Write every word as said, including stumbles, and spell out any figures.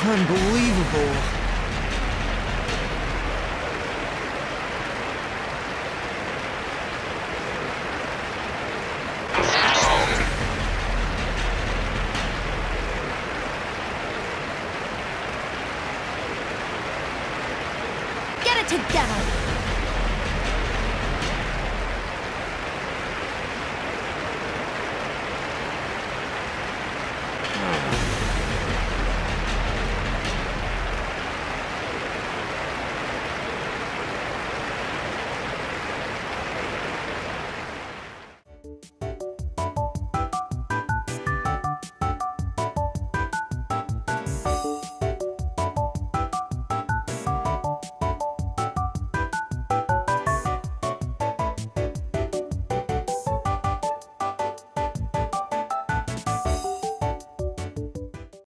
Unbelievable. Get it together!